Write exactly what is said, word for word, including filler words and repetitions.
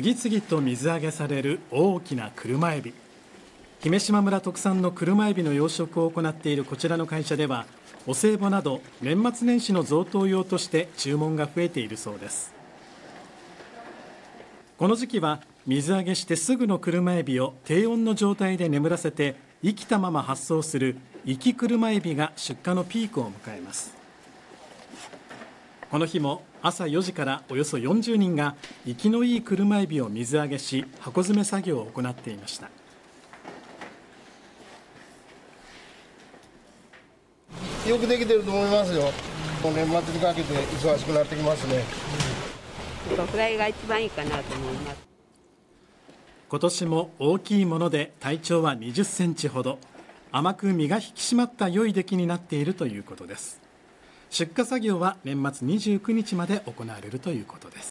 次々と水揚げされる大きな車エビ。姫島村特産の車エビの養殖を行っているこちらの会社では、お歳暮など年末年始の贈答用として注文が増えているそうです。この時期は水揚げしてすぐの車エビを低温の状態で眠らせて生きたまま発送する生き車エビが出荷のピークを迎えます。この日も朝よじからおよそよんじゅうにんが生きのいい車エビを水揚げし、箱詰め作業を行っていました。よくできてると思いますよ。この年末にかけて忙しくなってきますね。フライが一番いいかなと思います。今年も大きいもので体長はにじゅっセンチほど、甘く身が引き締まった良い出来になっているということです。出荷作業は年末にじゅうくにちまで行われるということです。